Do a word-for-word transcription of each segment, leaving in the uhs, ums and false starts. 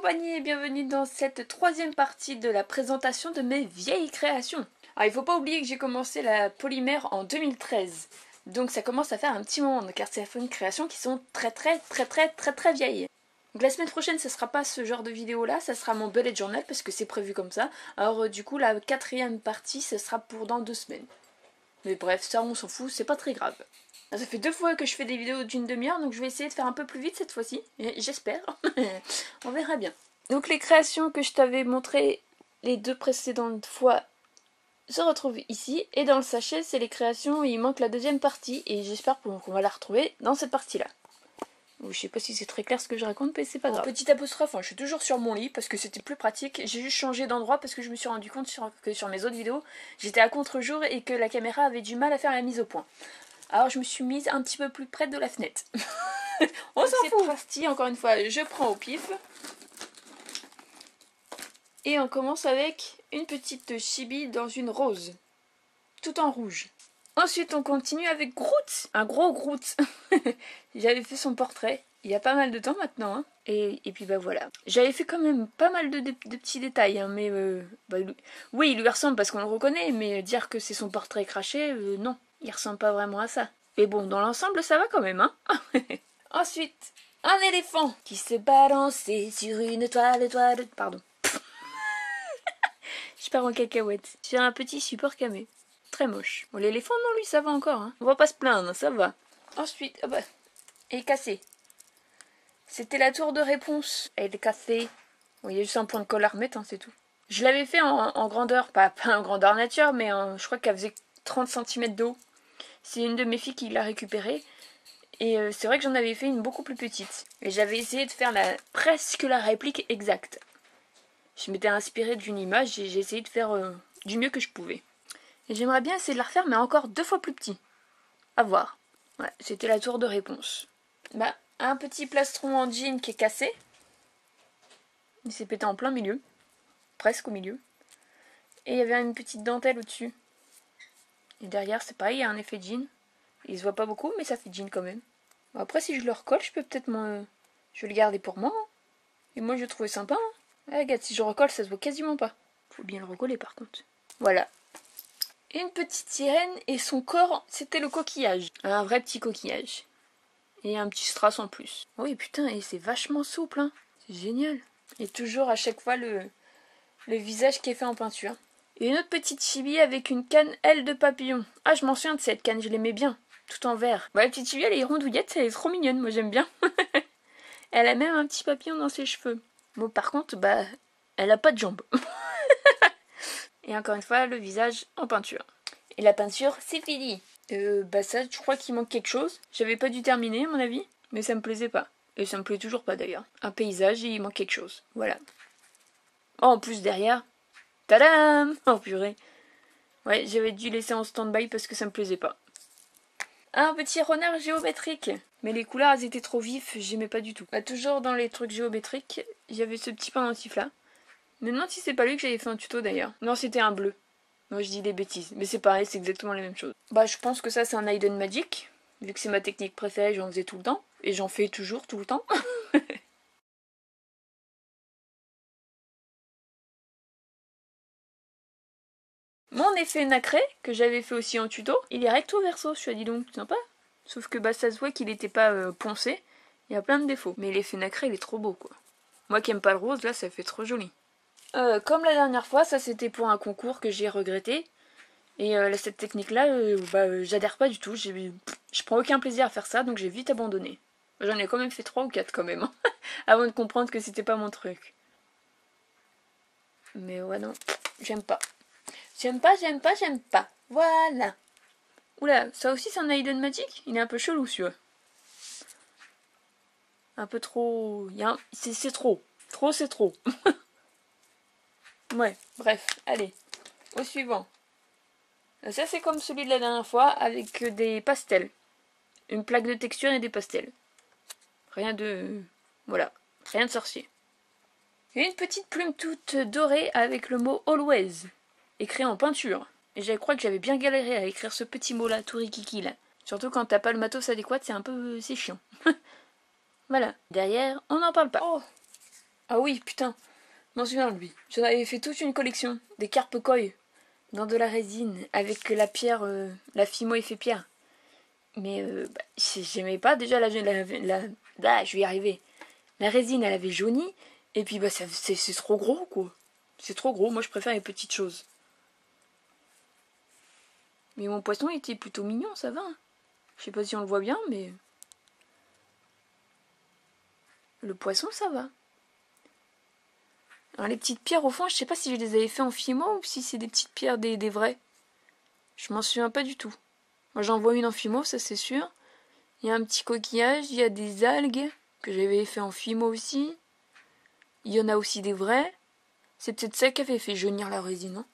compagnie et bienvenue dans cette troisième partie de la présentation de mes vieilles créations. Alors il ne faut pas oublier que j'ai commencé la polymère en deux mille treize, donc ça commence à faire un petit moment, car c'est une création qui sont très très très très très très vieilles. Donc la semaine prochaine ça sera pas ce genre de vidéo là, ça sera mon bullet journal parce que c'est prévu comme ça. Alors du coup la quatrième partie ce sera pour dans deux semaines. Mais bref, ça on s'en fout, c'est pas très grave. Ça fait deux fois que je fais des vidéos d'une demi-heure, donc je vais essayer de faire un peu plus vite cette fois-ci. J'espère. On verra bien. Donc les créations que je t'avais montrées les deux précédentes fois se retrouvent ici. Et dans le sachet, c'est les créations où il manque la deuxième partie. Et j'espère qu'on va la retrouver dans cette partie-là. Je sais pas si c'est très clair ce que je raconte, mais c'est pas grave. Petite apostrophe, hein, je suis toujours sur mon lit parce que c'était plus pratique. J'ai juste changé d'endroit parce que je me suis rendu compte sur, que sur mes autres vidéos, j'étais à contre-jour et que la caméra avait du mal à faire la mise au point. Alors je me suis mise un petit peu plus près de la fenêtre. On s'en fout. Parti, encore une fois, je prends au pif. Et on commence avec une petite chibi dans une rose. Tout en rouge. Ensuite on continue avec Groot. Un gros Groot. J'avais fait son portrait il y a pas mal de temps maintenant. Hein. Et, et puis bah voilà. J'avais fait quand même pas mal de, de, de petits détails. Hein, mais euh, bah, lui... Oui, il lui ressemble parce qu'on le reconnaît. Mais dire que c'est son portrait craché, euh, non. Il ressemble pas vraiment à ça. Mais bon, dans l'ensemble, ça va quand même, hein. Ensuite, un éléphant qui se balançait sur une toile, toile... Pardon. Je pars en cacahuète. Sur un petit support camé. Très moche. Bon, l'éléphant, non, lui, ça va encore, hein. On va pas se plaindre, ça va. Ensuite, oh bah, elle est cassée. C'était la tour de réponse. Elle est cassée. Bon, il y a juste un point de colle à remettre, hein, c'est tout. Je l'avais fait en, en grandeur. Pas, pas en grandeur nature, mais en, je crois qu'elle faisait trente centimètres d'eau. C'est une de mes filles qui l'a récupérée. Et euh, c'est vrai que j'en avais fait une beaucoup plus petite. Et j'avais essayé de faire la, presque la réplique exacte. Je m'étais inspirée d'une image et j'ai essayé de faire euh, du mieux que je pouvais. Et j'aimerais bien essayer de la refaire, mais encore deux fois plus petit. À voir. Ouais, c'était la tour de réponse. Bah, un petit plastron en jean qui est cassé. Il s'est pété en plein milieu. Presque au milieu. Et il y avait une petite dentelle au-dessus. Et derrière, c'est pareil, il y a un effet jean. Il se voit pas beaucoup, mais ça fait jean quand même. Bon, après, si je le recolle, je peux peut-être m'en... Je vais le garder pour moi. Hein. Et moi, je le trouvais sympa. Hein. Ah, regarde, si je recolle, ça se voit quasiment pas. Faut bien le recoller, par contre. Voilà. Une petite sirène et son corps, c'était le coquillage. Un vrai petit coquillage. Et un petit strass en plus. Oui, putain, et c'est vachement souple. Hein. C'est génial. Et toujours, à chaque fois, le, le visage qui est fait en peinture. Et une autre petite chibi avec une canne aile de papillon. Ah, je m'en souviens de cette canne, je l'aimais bien. Tout en vert. Bah, la petite chibi, elle est rondouillette, elle est trop mignonne, moi j'aime bien. Elle a même un petit papillon dans ses cheveux. Bon, par contre, bah, elle a pas de jambes. Et encore une fois, le visage en peinture. Et la peinture, c'est fini. Euh, bah ça, je crois qu'il manque quelque chose. J'avais pas dû terminer, à mon avis. Mais ça me plaisait pas. Et ça me plaît toujours pas, d'ailleurs. Un paysage, et il manque quelque chose. Voilà. Oh, en plus, derrière... Tadam! Oh purée. Ouais, j'avais dû laisser en stand-by parce que ça me plaisait pas. Un petit renard géométrique. Mais les couleurs, elles étaient trop vives, j'aimais pas du tout. Bah, toujours dans les trucs géométriques, j'avais ce petit pendentif là. Mais non, si c'est pas lui que j'avais fait un tuto d'ailleurs. Non, c'était un bleu. Moi, je dis des bêtises. Mais c'est pareil, c'est exactement la même chose. Bah, je pense que ça, c'est un Hidden Magic. Vu que c'est ma technique préférée, j'en faisais tout le temps. Et j'en fais toujours, tout le temps. Mon effet nacré, que j'avais fait aussi en tuto, il est recto verso, je suis à dis donc, sympa. Sauf que bah ça se voit qu'il n'était pas euh, poncé, il y a plein de défauts. Mais l'effet nacré, il est trop beau quoi. Moi qui aime pas le rose, là ça fait trop joli. Euh, comme la dernière fois, ça c'était pour un concours que j'ai regretté. Et euh, cette technique là, euh, bah, euh, j'adhère pas du tout, je prends aucun plaisir à faire ça, donc j'ai vite abandonné. J'en ai quand même fait trois ou quatre quand même, hein, avant de comprendre que c'était pas mon truc. Mais ouais non, j'aime pas. J'aime pas, j'aime pas, j'aime pas. Voilà. Oula, ça aussi c'est un Hidden Magic. Il est un peu chelou, celui-là. Un peu trop... Un... C'est trop. Trop, c'est trop. Ouais, bref. Allez, au suivant. Ça, c'est comme celui de la dernière fois, avec des pastels. Une plaque de texture et des pastels. Rien de... Voilà. Rien de sorcier. Et une petite plume toute dorée avec le mot « Always ». Écrit en peinture. Et je crois que j'avais bien galéré à écrire ce petit mot-là, tout rikiki là. Surtout quand t'as pas le matos adéquat, c'est un peu... c'est chiant. Voilà. Derrière, on n'en parle pas. Oh, Ah oui, putain, m'en souviens de lui. J'en avais fait toute une collection, des carpes koi, dans de la résine, avec la pierre, euh, la Fimo effet pierre. Mais euh, bah, j'aimais pas déjà la, la, la, la... je vais y arriver. La résine, elle avait jauni, et puis bah c'est trop gros, quoi. C'est trop gros, moi je préfère les petites choses. Mais mon poisson était plutôt mignon, ça va. Je sais pas si on le voit bien, mais... le poisson, ça va. Alors les petites pierres, au fond, je sais pas si je les avais fait en Fimo ou si c'est des petites pierres des, des vraies. Je m'en souviens pas du tout. Moi j'en vois une en Fimo, ça c'est sûr. Il y a un petit coquillage, il y a des algues que j'avais fait en Fimo aussi. Il y en a aussi des vrais. C'est peut-être ça qui avait fait jaunir la résine, non?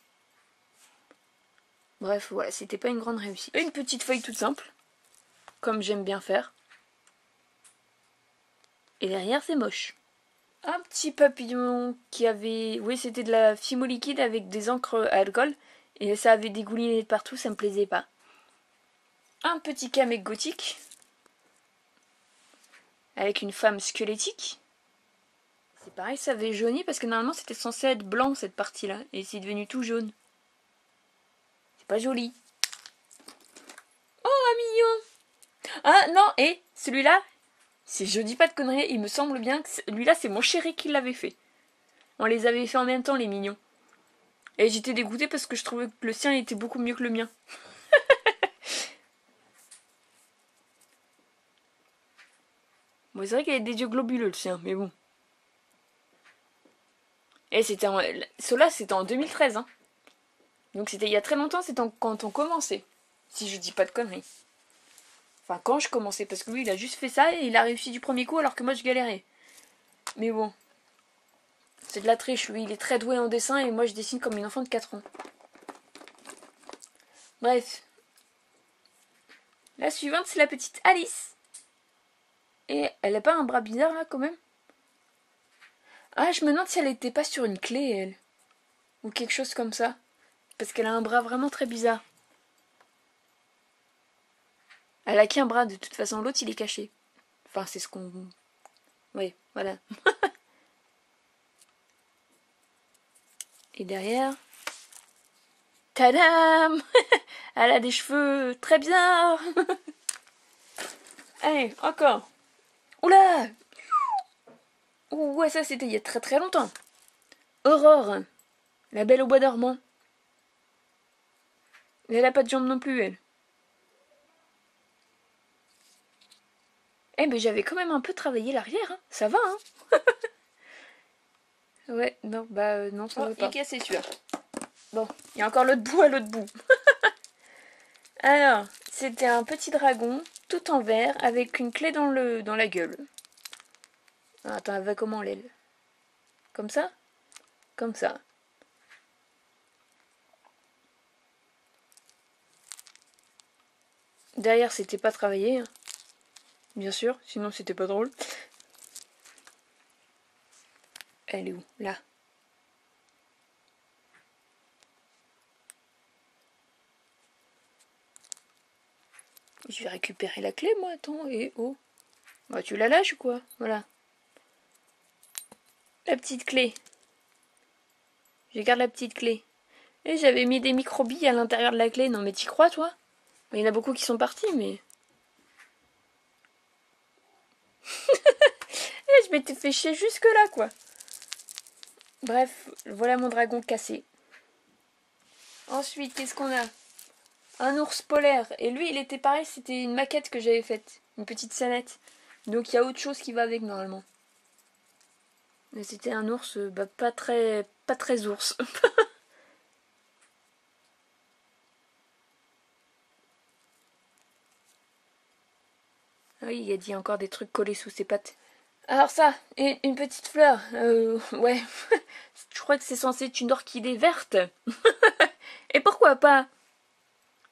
Bref, voilà, c'était pas une grande réussite. Une petite feuille toute simple, comme j'aime bien faire. Et derrière, c'est moche. Un petit papillon qui avait... oui, c'était de la Fimo liquide avec des encres à alcool. Et ça avait dégouliné de partout, ça me plaisait pas. Un petit camé gothique. Avec une femme squelettique. C'est pareil, ça avait jauni parce que normalement c'était censé être blanc cette partie-là. Et c'est devenu tout jaune. C'est pas joli. Oh, un mignon. Ah non, et celui-là, si je dis pas de conneries, il me semble bien que celui-là c'est mon chéri qui l'avait fait. On les avait fait en même temps les mignons. Et j'étais dégoûtée parce que je trouvais que le sien était beaucoup mieux que le mien. Bon, c'est vrai qu'il avait des yeux globuleux le sien, mais bon. Et c'était en... cela c'était en deux mille treize, hein. Donc c'était il y a très longtemps, c'était en... quand on commençait. Si je dis pas de conneries. Enfin, quand je commençais, parce que lui, il a juste fait ça et il a réussi du premier coup alors que moi, je galérais. Mais bon. C'est de la triche, lui. Il est très doué en dessin et moi, je dessine comme une enfant de quatre ans. Bref. La suivante, c'est la petite Alice. Et elle a pas un bras bizarre, là, quand même? Ah, je me demande si elle était pas sur une clé, elle. Ou quelque chose comme ça. Parce qu'elle a un bras vraiment très bizarre. Elle a qu'un bras, de toute façon, l'autre, il est caché. Enfin, c'est ce qu'on... oui, voilà. Et derrière... tadam. Elle a des cheveux très bizarres. Allez, encore. Oula. Ouh, ouais, ça, c'était il y a très très longtemps. Aurore, la belle au bois dormant. Elle a pas de jambes non plus, elle. Eh ben j'avais quand même un peu travaillé l'arrière, hein. Ça va, hein. Ouais, non, bah euh, non, ça oh, va pas. Il est cassé celui-là. Bon, il y a encore l'autre bout à l'autre bout. Alors, c'était un petit dragon, tout en verre, avec une clé dans, le, dans la gueule. Ah, attends, elle va comment l'aile? Comme ça? Comme ça. Derrière, c'était pas travaillé, hein. Bien sûr, sinon c'était pas drôle. Elle est où? Là. Je vais récupérer la clé, moi, attends, et oh. Bah, tu la lâches ou quoi? Voilà. La petite clé. Je garde la petite clé. Et j'avais mis des microbilles à l'intérieur de la clé. Non, mais t'y crois, toi? Il y en a beaucoup qui sont partis, mais... je m'étais fait chier jusque là, quoi. Bref, voilà mon dragon cassé. Ensuite, qu'est-ce qu'on a? Un ours polaire. Et lui, il était pareil, c'était une maquette que j'avais faite. Une petite scénette. Donc il y a autre chose qui va avec, normalement. Mais c'était un ours, bah, pas très... pas très ours. Oui, il a dit encore des trucs collés sous ses pattes. Alors ça, une, une petite fleur. Euh, ouais, je crois que c'est censé être une orchidée verte. Et pourquoi pas?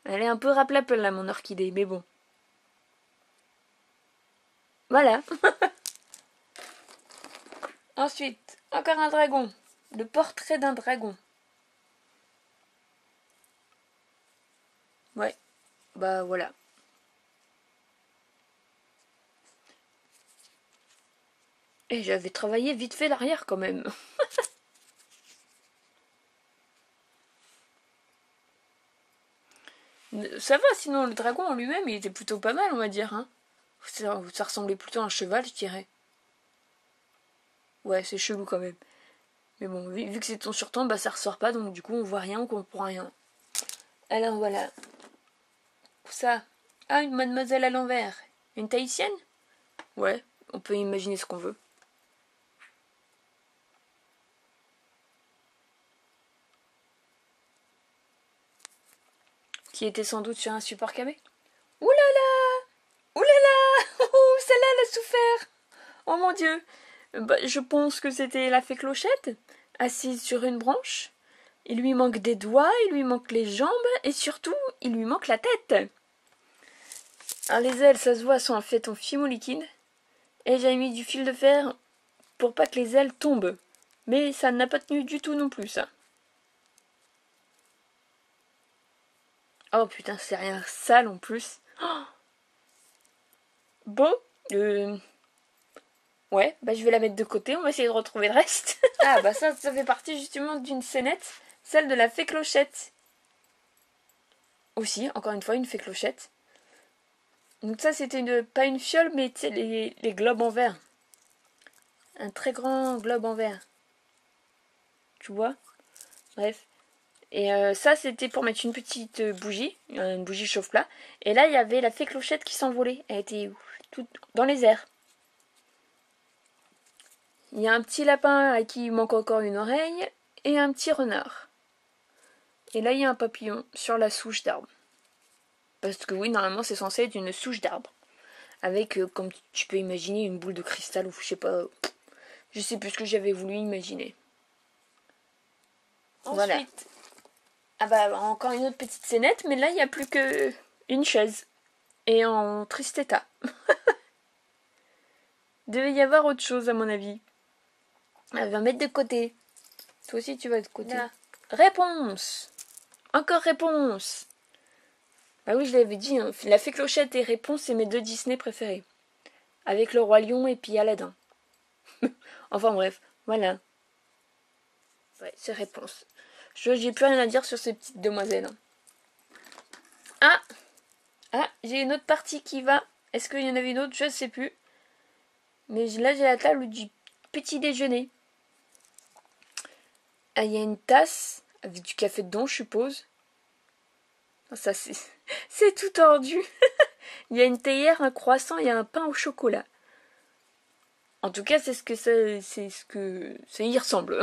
Elle est un peu raplapel là, mon orchidée, mais bon. Voilà. Ensuite, encore un dragon. Le portrait d'un dragon. Ouais, bah voilà. Et j'avais travaillé vite fait l'arrière quand même. Ça va, sinon le dragon en lui-même il était plutôt pas mal on va dire. Hein, ça, ça ressemblait plutôt à un cheval je dirais. Ouais c'est chelou quand même. Mais bon vu, vu que c'est ton surtemps bah ça ressort pas donc du coup on voit rien, on comprend rien. Alors voilà. Ça. Ah une mademoiselle à l'envers. Une tahitienne? Ouais on peut imaginer ce qu'on veut. Qui était sans doute sur un support camé. Ouh là là, ouh là là, oh, celle-là elle a souffert. Oh mon Dieu. Bah, je pense que c'était la fée Clochette, assise sur une branche. Il lui manque des doigts, il lui manque les jambes, et surtout, il lui manque la tête. Alors, les ailes, ça se voit, sont en fait en fimo liquide. Et j'avais mis du fil de fer pour pas que les ailes tombent. Mais ça n'a pas tenu du tout non plus, ça. Oh putain, c'est rien sale en plus. Oh bon, euh... ouais, bah je vais la mettre de côté, on va essayer de retrouver le reste. Ah bah ça, ça fait partie justement d'une scénette, celle de la fée Clochette. Aussi, encore une fois, une fée Clochette. Donc ça, c'était une, pas une fiole, mais tu sais, les, les globes en verre. Un très grand globe en verre. Tu vois? Bref. Et euh, ça, c'était pour mettre une petite bougie, une bougie chauffe-plat. Et là, il y avait la fée Clochette qui s'envolait. Elle était toute dans les airs. Il y a un petit lapin à qui il manque encore une oreille et un petit renard. Et là, il y a un papillon sur la souche d'arbre. Parce que oui, normalement, c'est censé être une souche d'arbre. Avec, euh, comme tu peux imaginer, une boule de cristal ou je sais pas... Euh, je sais plus ce que j'avais voulu imaginer. Ensuite... Voilà. Ah bah encore une autre petite scénette, mais là il n'y a plus que une chaise. Et en triste état. Devait y avoir autre chose à mon avis. Elle va mettre de côté. Toi aussi tu vas de côté. Là. Réponse. Encore réponse. Bah oui je l'avais dit, hein. La fée Clochette et Réponse c'est mes deux Disney préférés. Avec le Roi Lion et puis Aladdin. Enfin bref, voilà. Ouais, c'est Réponse. Je j'ai plus rien à dire sur ces petites demoiselles. Ah, ah j'ai une autre partie qui va. Est-ce qu'il y en avait une autre? Je ne sais plus. Mais là, j'ai la table du petit déjeuner. Ah, il y a une tasse avec du café dedans, je suppose. Ça, c'est tout tordu. Il y a une théière, un croissant et un pain au chocolat. En tout cas, c'est ce que ça, c'est ce que ça y ressemble.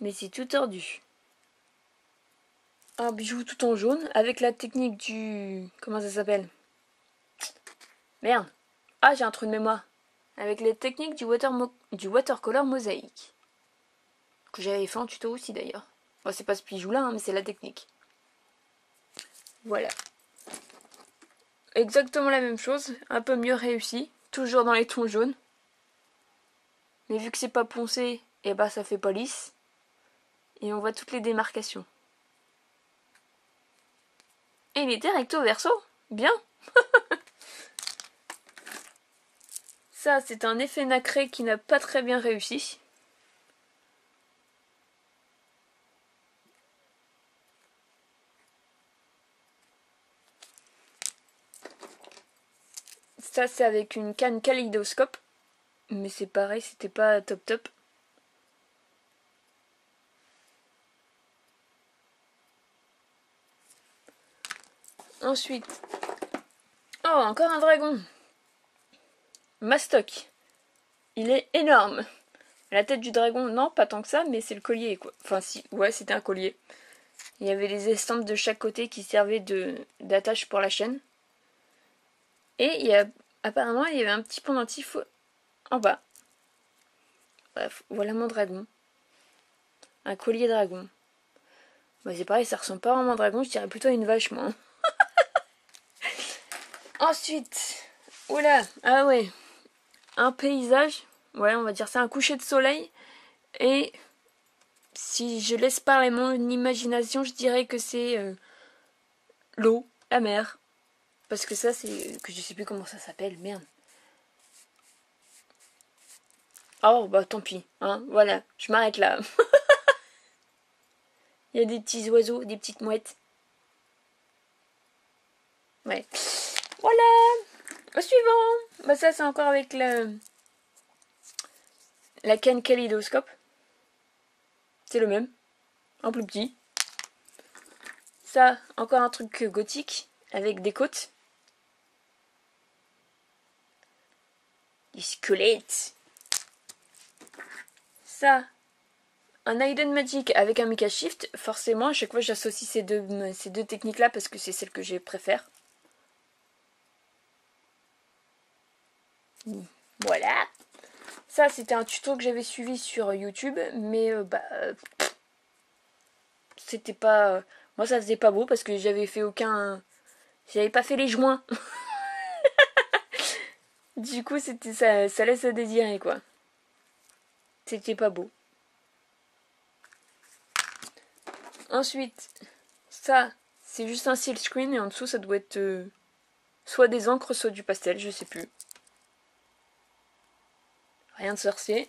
Mais c'est tout tordu. Un bijou tout en jaune avec la technique du... Comment ça s'appelle? Merde. Ah, j'ai un trou de mémoire. Avec les techniques du, water mo... du watercolor mosaïque. Que j'avais fait en tuto aussi d'ailleurs. Bon, c'est pas ce bijou-là, hein, mais c'est la technique. Voilà. Exactement la même chose. Un peu mieux réussi. Toujours dans les tons jaunes. Mais vu que c'est pas poncé, et bah ça fait pas lisse. Et on voit toutes les démarcations. Et il était recto verso. Bien. Ça, c'est un effet nacré qui n'a pas très bien réussi. Ça, c'est avec une canne kaléidoscope. Mais c'est pareil, c'était pas top top. Ensuite, oh encore un dragon, Mastoc, il est énorme, la tête du dragon, non pas tant que ça, mais c'est le collier quoi, enfin si, ouais c'était un collier, il y avait les estampes de chaque côté qui servaient d'attache pour la chaîne, et il y a, apparemment il y avait un petit pendentif en bas, bref, voilà mon dragon, un collier dragon, bah, c'est pareil, ça ressemble pas vraiment à un dragon, je dirais plutôt à une vache moi. Ensuite, oula, ah ouais, un paysage, ouais on va dire c'est un coucher de soleil, et si je laisse parler mon imagination, je dirais que c'est euh, l'eau, la mer, parce que ça c'est, que je sais plus comment ça s'appelle, merde, Oh, bah tant pis, hein, voilà, je m'arrête là. Il y a des petits oiseaux, des petites mouettes. Ouais. Voilà. Au suivant. Bah ça, c'est encore avec la, la canne kaléidoscope. C'est le même. En plus petit. Ça, encore un truc gothique avec des côtes. Des squelettes. Ça, un Hidden Magic avec un Mecha Shift. Forcément, à chaque fois, j'associe ces deux, ces deux techniques-là parce que c'est celle que je préfère. Voilà. Ça, c'était un tuto que j'avais suivi sur YouTube, mais euh, bah euh, c'était pas... Euh, moi, ça faisait pas beau parce que j'avais fait aucun... J'avais pas fait les joints. Du coup, c'était ça, ça laisse à désirer, quoi. C'était pas beau. Ensuite, ça, c'est juste un seal screen et en dessous, ça doit être euh, soit des encres, soit du pastel, je sais plus. Rien de sorcier.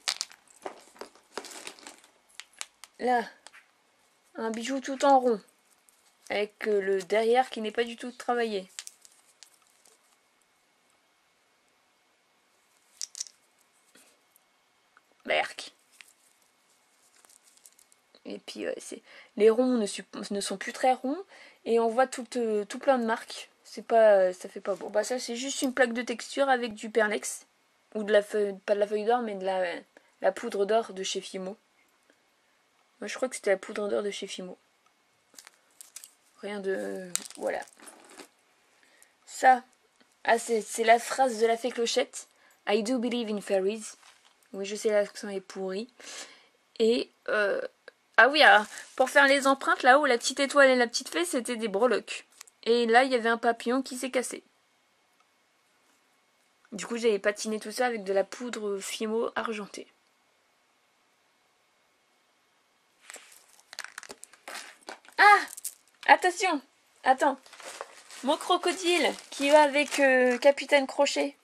Là, un bijou tout en rond. Avec le derrière qui n'est pas du tout travaillé. Berk. Et puis, ouais, c'est... les ronds ne, ne sont plus très ronds. Et on voit tout, euh, tout plein de marques. C'est pas, ça fait pas beau. Bah, ça, c'est juste une plaque de texture avec du perlex. Ou de la feuille, pas de la feuille d'or, mais de la, euh, la poudre d'or de chez FIMO. Moi, je crois que c'était la poudre d'or de chez FIMO. Rien de... Euh, voilà. Ça. Ah, c'est la phrase de la fée Clochette. I do believe in fairies. Oui, je sais, l'accent est pourri. Et... Euh, ah oui, alors, pour faire les empreintes, là-haut, la petite étoile et la petite fée, c'était des breloques. Et là, il y avait un papillon qui s'est cassé. Du coup, j'avais patiné tout ça avec de la poudre Fimo argentée. Ah! Attention! Attends. Mon crocodile qui va avec euh, Capitaine Crochet.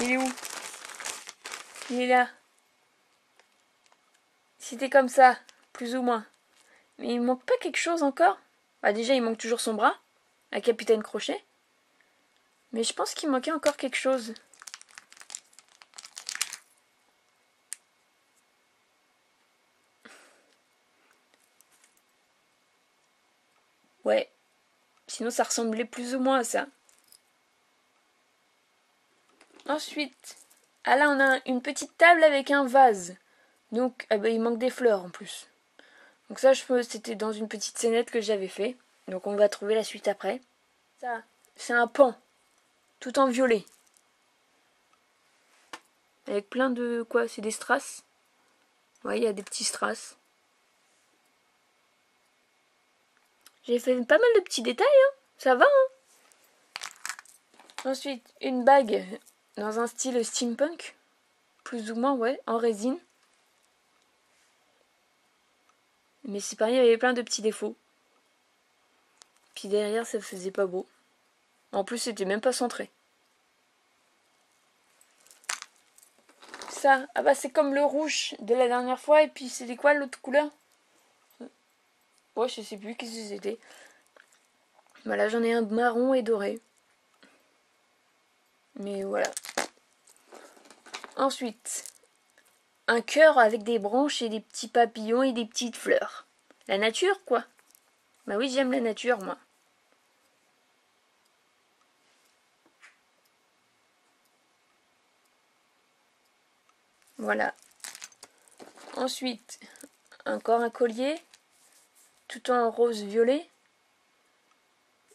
Il est où? Il est là. C'était comme ça, plus ou moins. Mais il manque pas quelque chose encore? Bah déjà, il manque toujours son bras à Capitaine Crochet. Mais je pense qu'il manquait encore quelque chose. Ouais. Sinon ça ressemblait plus ou moins à ça. Ensuite. Ah là on a une petite table avec un vase. Donc eh ben, il manque des fleurs en plus. Donc ça je c'était dans une petite scénette que j'avais fait. Donc on va trouver la suite après. Ça c'est un pan. Tout en violet. Avec plein de... Quoi? C'est des strass? Ouais, il y a des petits strass. J'ai fait pas mal de petits détails, hein. Ça va, hein. Ensuite, une bague dans un style steampunk. Plus ou moins, ouais, en résine. Mais c'est pareil, il y avait plein de petits défauts. Puis derrière, ça faisait pas beau. En plus, c'était même pas centré. Ça, ah bah c'est comme le rouge de la dernière fois. Et puis, c'était quoi l'autre couleur? Ouais, je sais plus qu'est-ce que c'était. Bah là, j'en ai un marron et doré. Mais voilà. Ensuite, un cœur avec des branches et des petits papillons et des petites fleurs. La nature, quoi. Bah oui, j'aime la nature, moi. Voilà. Ensuite, encore un collier, tout en rose violet.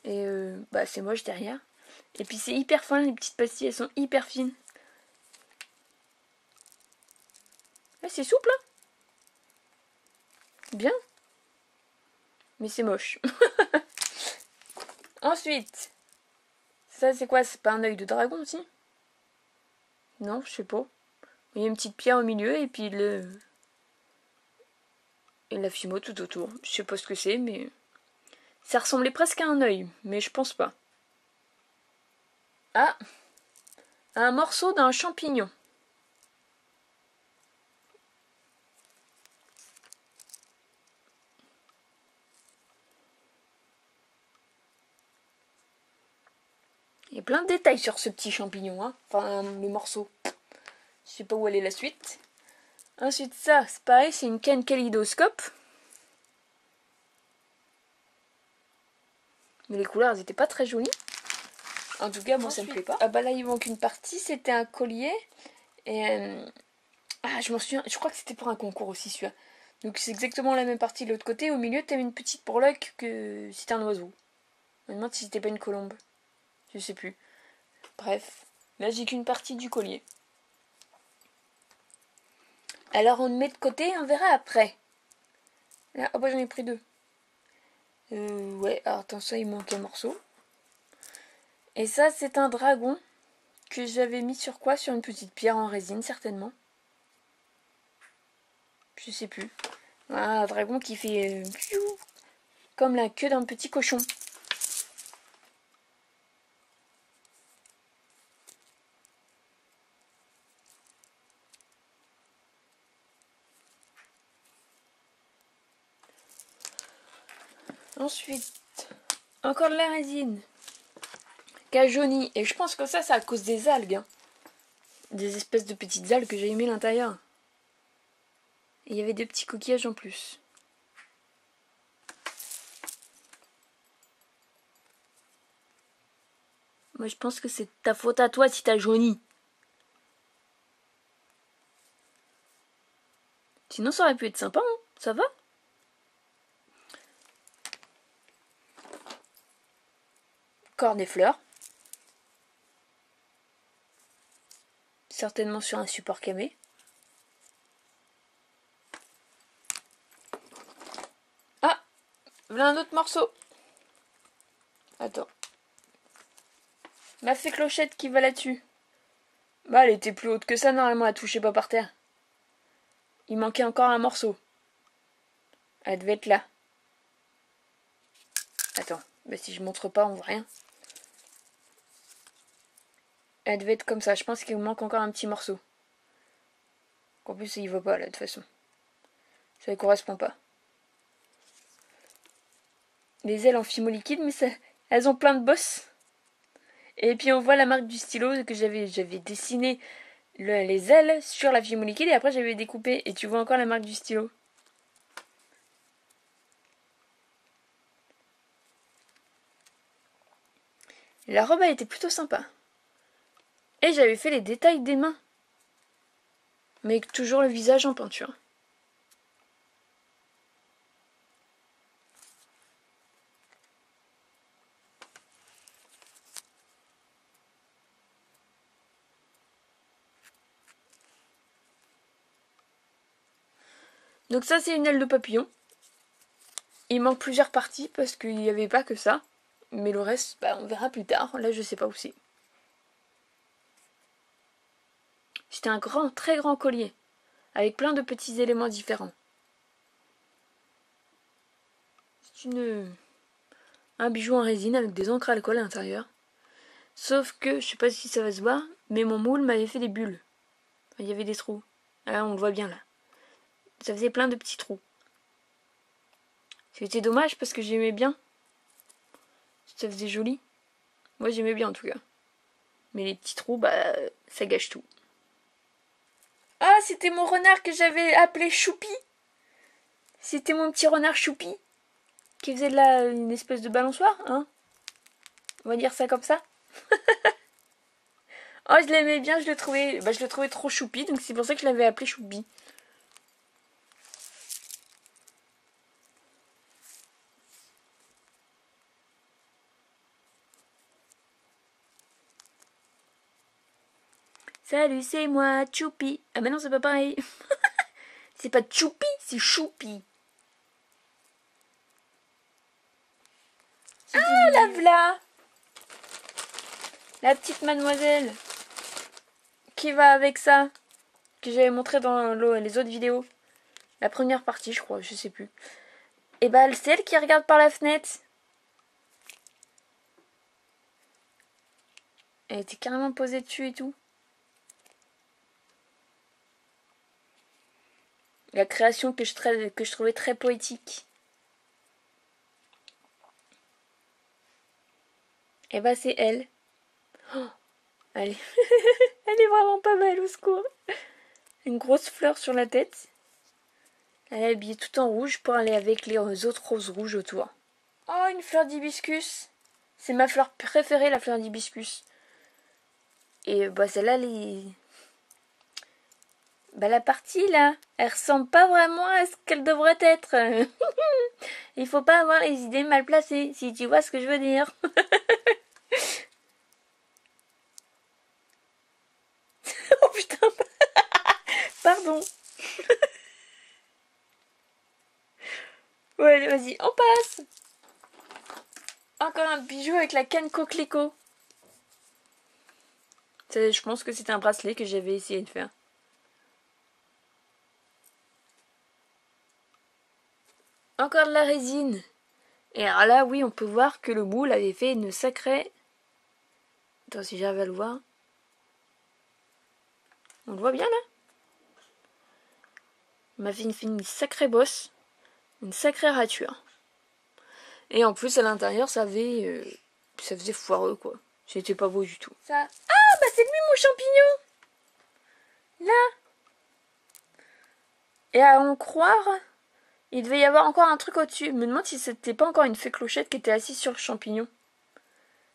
Et euh, bah c'est moche derrière. Et puis c'est hyper fin, les petites pastilles, elles sont hyper fines. Ah, c'est souple, hein? Bien. Mais c'est moche. Ensuite, ça c'est quoi? C'est pas un œil de dragon aussi? Non, je sais pas. Il y a une petite pierre au milieu et puis le... Et la Fimo tout autour. Je sais pas ce que c'est, mais... Ça ressemblait presque à un œil, mais je pense pas. Ah! Un morceau d'un champignon. a plein de détails sur ce petit champignon, hein. Enfin, le morceau. Je sais pas où elle est la suite. Ensuite, ça, c'est pareil, c'est une canne kaléidoscope. Mais les couleurs, elles n'étaient pas très jolies. En tout cas, moi, bon, ça ne me plaît pas. Ah bah là, il manque une partie. C'était un collier. Et euh... ah, je m'en souviens. Je crois que c'était pour un concours aussi, celui-là. Donc, c'est exactement la même partie de l'autre côté. Au milieu, tu avais une petite pourloque que c'était un oiseau. Je me demande si c'était pas une colombe. Je sais plus. Bref. Là, j'ai qu'une partie du collier. Alors, on le met de côté. On verra après. Là, oh bah, j'en ai pris deux. Euh, ouais, alors, attends, ça, il manque un morceau. Et ça, c'est un dragon que j'avais mis sur quoi? Sur une petite pierre en résine, certainement. Je sais plus. Voilà, un dragon qui fait euh, comme la queue d'un petit cochon. Ensuite, encore de la résine. Cajoni, et je pense que ça, c'est à cause des algues, hein. Des espèces de petites algues que j'ai aimé l'intérieur. Et il y avait des petits coquillages en plus. Moi, je pense que c'est ta faute à toi si t'as jauni. Sinon, ça aurait pu être sympa, hein. Ça va ? Encore des fleurs. Certainement sur un support camé. Ah, voilà un autre morceau. Attends. Ma fée Clochette qui va là-dessus. Bah, elle était plus haute que ça, normalement, elle touchait pas par terre. Il manquait encore un morceau. Elle devait être là. Attends, bah si je montre pas, on voit rien. Elle devait être comme ça. Je pense qu'il me manque encore un petit morceau. En plus, il ne va pas, là, de toute façon. Ça ne correspond pas. Les ailes en fimo liquide, mais ça, elles ont plein de bosses. Et puis, on voit la marque du stylo que j'avais j'avais dessiné le, les ailes sur la fimo liquide. Et après, j'avais découpé. Et tu vois encore la marque du stylo. La robe, elle était plutôt sympa. Et j'avais fait les détails des mains. Mais toujours le visage en peinture. Donc ça, c'est une aile de papillon. Il manque plusieurs parties parce qu'il n'y avait pas que ça. Mais le reste, bah, on verra plus tard. Là, je sais pas où c'est. C'était un grand, très grand collier, avec plein de petits éléments différents. C'est une... un bijou en résine avec des encres à alcool à l'intérieur. Sauf que, je sais pas si ça va se voir, mais mon moule m'avait fait des bulles. Enfin, il y avait des trous. Ah, on le voit bien là. Ça faisait plein de petits trous. C'était dommage parce que j'aimais bien. Ça faisait joli. Moi, j'aimais bien en tout cas. Mais les petits trous, bah, ça gâche tout. Ah, c'était mon renard que j'avais appelé Choupi. C'était mon petit renard Choupi. Qui faisait de la, une espèce de balançoire, hein. On va dire ça comme ça. Oh, je l'aimais bien, je le trouvais, bah, je le trouvais trop choupi. Donc c'est pour ça que je l'avais appelé Choupi. Salut, c'est moi, Choupi. Ah bah non, c'est pas pareil. C'est pas Choupi, c'est Choupi. Ah, la voilà. La petite mademoiselle qui va avec ça, que j'avais montré dans les autres vidéos. La première partie, je crois, je sais plus. Et bah, c'est elle qui regarde par la fenêtre. Elle était carrément posée dessus et tout. La création que je, que je trouvais très poétique. Et bah, c'est elle. Oh, elle est... elle est vraiment pas mal, au secours. Une grosse fleur sur la tête. Elle est habillée tout en rouge pour aller avec les autres roses rouges autour. Oh, une fleur d'hibiscus. C'est ma fleur préférée, la fleur d'hibiscus. Et bah celle-là, les... bah la partie là, elle ressemble pas vraiment à ce qu'elle devrait être. Il faut pas avoir les idées mal placées, si tu vois ce que je veux dire. Oh putain. Pardon. Ouais, vas-y, on passe. Encore un bijou avec la canne coquelicot. Je pense que c'est un bracelet que j'avais essayé de faire. Encore de la résine. Et alors là, oui, on peut voir que le moule avait fait une sacrée... Attends, si j'arrive à le voir. On le voit bien, là? Il m'a fait une, une sacrée bosse. Une sacrée rature. Et en plus, à l'intérieur, ça avait... Euh, ça faisait foireux, quoi. C'était pas beau du tout. Ça... Ah, bah c'est lui, mon champignon! Là! Et à en croire... Il devait y avoir encore un truc au-dessus. Je me demande si c'était pas encore une fée clochette qui était assise sur le champignon.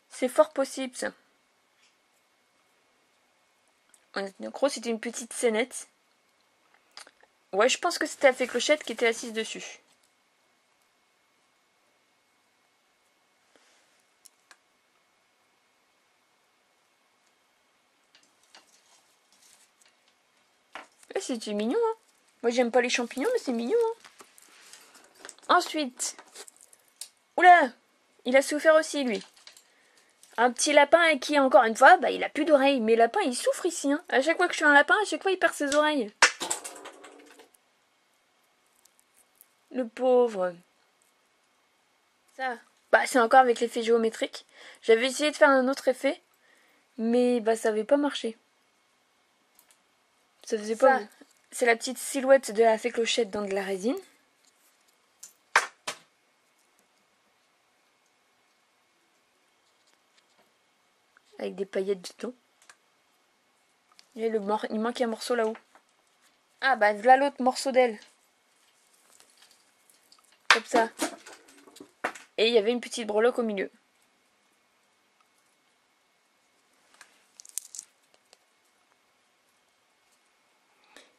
C'est fort possible, ça. En gros, c'était une petite scénette. Ouais, je pense que c'était la fée clochette qui était assise dessus. Ouais, c'était mignon, hein. Moi, j'aime pas les champignons, mais c'est mignon, hein. Ensuite, oula, il a souffert aussi, lui. Un petit lapin qui, encore une fois, bah, il a plus d'oreilles. Mais le lapin, il souffre ici. Hein. À chaque fois que je fais un lapin, à chaque fois, il perd ses oreilles. Le pauvre. Ça, bah, c'est encore avec l'effet géométrique. J'avais essayé de faire un autre effet, mais bah, ça n'avait pas marché. Ça faisait pas... C'est la petite silhouette de la fée clochette dans de la résine. Avec des paillettes dedans. Et le mor il manque un morceau là-haut. Ah bah voilà l'autre morceau d'elle. Comme ça. Et il y avait une petite breloque au milieu.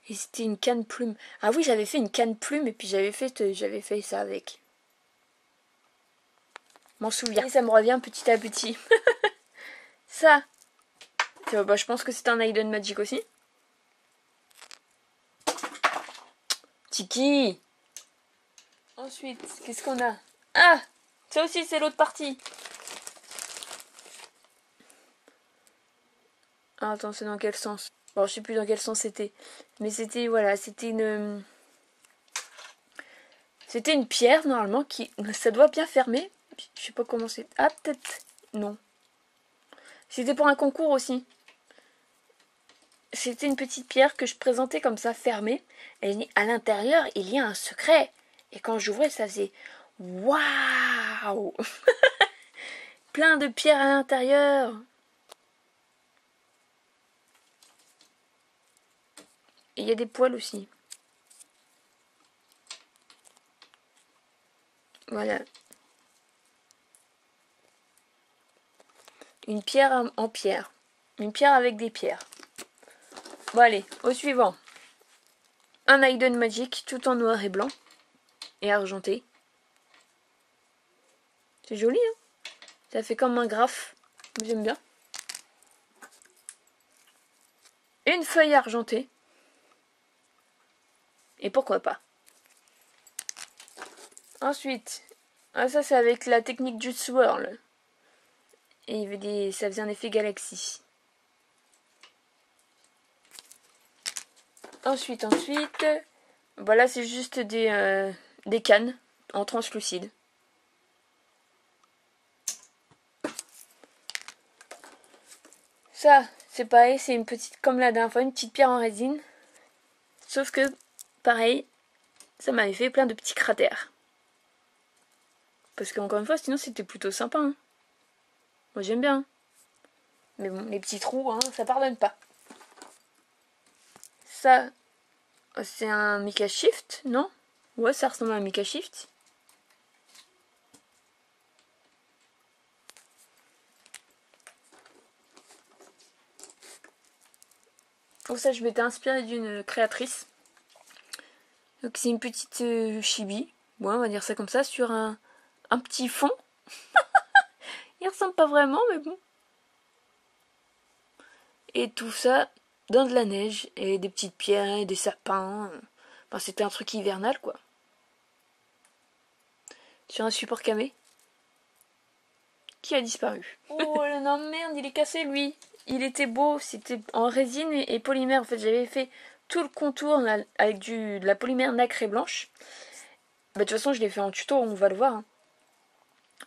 Et c'était une canne plume. Ah oui, j'avais fait une canne plume et puis j'avais fait, j'avais fait ça avec. M'en souviens. Et ça me revient petit à petit. Ça, bah, je pense que c'est un Hidden Magic aussi. Tiki. Ensuite, qu'est-ce qu'on a? Ah, ça aussi c'est l'autre partie. Ah, attends, c'est dans quel sens? Bon, je sais plus dans quel sens c'était. Mais c'était, voilà, c'était une... C'était une pierre, normalement, qui... Ça doit bien fermer. Je sais pas comment c'est... Ah, peut-être... Non. C'était pour un concours aussi. C'était une petite pierre que je présentais comme ça, fermée. Et à l'intérieur, il y a un secret. Et quand j'ouvrais, ça faisait... Waouh. Plein de pierres à l'intérieur. Et il y a des poils aussi. Voilà. Une pierre en pierre. Une pierre avec des pierres. Bon allez, au suivant. Un Hidden Magic tout en noir et blanc. Et argenté. C'est joli, hein? Ça fait comme un graphe. J'aime bien. Une feuille argentée. Et pourquoi pas. Ensuite. Ah ça c'est avec la technique du swirl. Et il y avait des... ça faisait un effet galaxie. Ensuite, ensuite... Voilà, bah c'est juste des, euh, des cannes en translucide. Ça, c'est pareil, c'est une petite... Comme la dernière fois, une petite pierre en résine. Sauf que, pareil, ça m'avait fait plein de petits cratères. Parce qu'encore une fois, sinon c'était plutôt sympa, hein. Moi j'aime bien. Mais bon, les petits trous, hein, ça pardonne pas. Ça, c'est un Mica Shift, non? Ouais, ça ressemble à un Mica Shift. Pour ça, je m'étais inspirée d'une créatrice. Donc, c'est une petite euh, chibi. Bon, on va dire ça comme ça, sur un, un petit fond. Il ressemble pas vraiment, mais bon. Et tout ça dans de la neige, et des petites pierres, et des sapins. Enfin, c'était un truc hivernal, quoi. Sur un support camé. Qui a disparu. Oh, là, non, merde, il est cassé, lui. Il était beau, c'était en résine et, et polymère. En fait, j'avais fait tout le contour là, avec du, de la polymère nacrée blanche. Bah, de toute façon, je l'ai fait en tuto, on va le voir. Hein,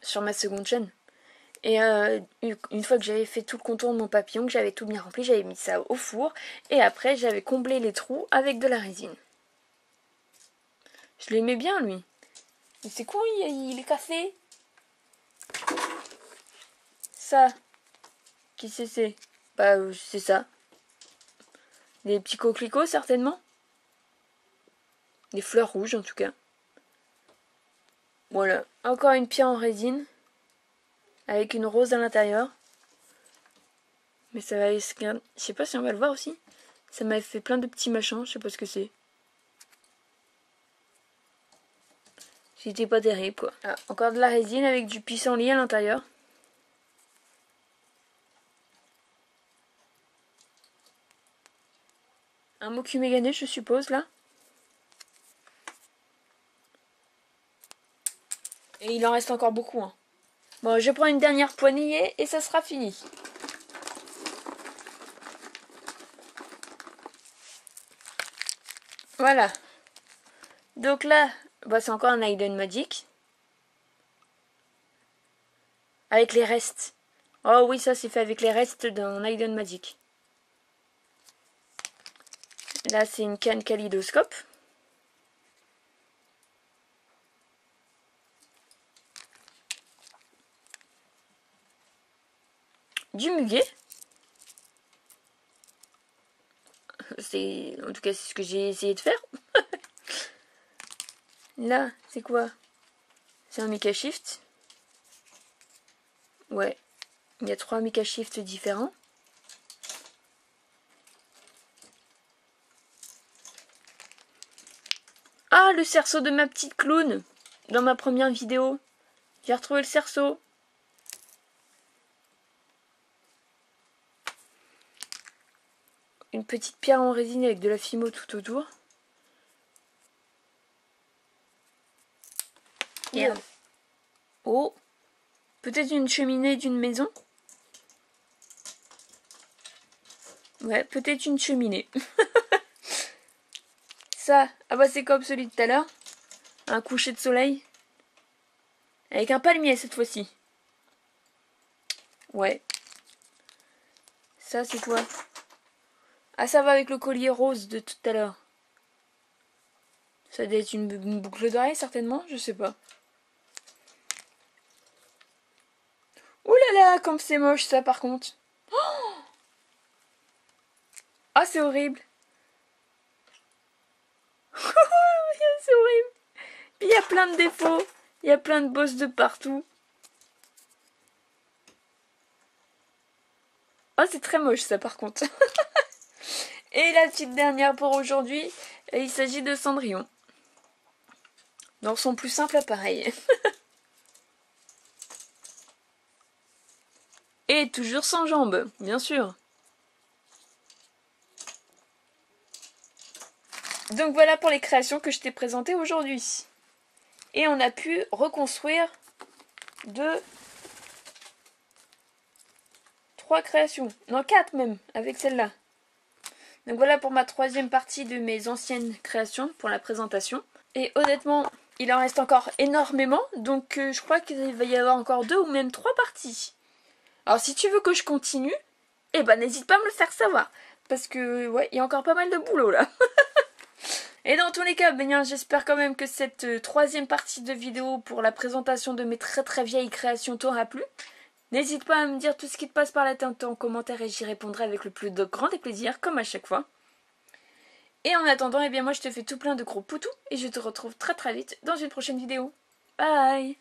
sur ma seconde chaîne. Et euh, une fois que j'avais fait tout le contour de mon papillon, que j'avais tout bien rempli, j'avais mis ça au four. Et après, j'avais comblé les trous avec de la résine. Je l'aimais bien, lui. Mais c'est con, il, il est cassé. Ça. Qui c'est c'est Bah, c'est ça. Des petits coquelicots, certainement. Des fleurs rouges, en tout cas. Voilà. Encore une pierre en résine. Avec une rose à l'intérieur. Mais ça va... Je sais pas si on va le voir aussi. Ça m'a fait plein de petits machins. Je sais pas ce que c'est. C'était pas terrible, quoi. Ah, encore de la résine avec du pissenlit à l'intérieur. Un Moku Megane, je suppose, là. Et il en reste encore beaucoup, hein. Bon, je prends une dernière poignée et ça sera fini. Voilà. Donc là, bah, c'est encore un Hidden Magic. Avec les restes. Oh oui, ça c'est fait avec les restes d'un Hidden Magic. Là, c'est une canne kaléidoscope. Du muguet. C'est... En tout cas, c'est ce que j'ai essayé de faire. Là, c'est quoi? C'est un Mica Shift. Ouais. Il y a trois Mica Shift différents. Ah, le cerceau de ma petite clown. Dans ma première vidéo, j'ai retrouvé le cerceau. Une petite pierre en résine avec de la FIMO tout autour. Et un... Oh, peut-être une cheminée d'une maison. Ouais, peut-être une cheminée. Ça, ah bah c'est comme celui de tout à l'heure. Un coucher de soleil. Avec un palmier cette fois-ci. Ouais. Ça, c'est quoi? Ah, ça va avec le collier rose de tout à l'heure. Ça doit être une, une boucle d'oreille, certainement. Je sais pas. Ouh là là, comme c'est moche, ça, par contre. Oh, ah, c'est horrible. C'est horrible. Puis il y a plein de défauts. Il y a plein de bosses de partout. Oh, c'est très moche, ça, par contre. Et la petite dernière pour aujourd'hui, il s'agit de Cendrillon. Dans son plus simple appareil. Et toujours sans jambes, bien sûr. Donc voilà pour les créations que je t'ai présentées aujourd'hui. Et on a pu reconstruire de... trois créations. Non, quatre même, avec celle-là. Donc voilà pour ma troisième partie de mes anciennes créations pour la présentation. Et honnêtement, il en reste encore énormément. Donc euh, je crois qu'il va y avoir encore deux ou même trois parties. Alors si tu veux que je continue, eh ben n'hésite pas à me le faire savoir. Parce que ouais, il y a encore pas mal de boulot là. Et dans tous les cas, ben, j'espère quand même que cette euh, troisième partie de vidéo pour la présentation de mes très très vieilles créations t'aura plu. N'hésite pas à me dire tout ce qui te passe par la tête en commentaire et j'y répondrai avec le plus de grand plaisir, comme à chaque fois. Et en attendant, eh bien moi je te fais tout plein de gros poutous et je te retrouve très très vite dans une prochaine vidéo. Bye!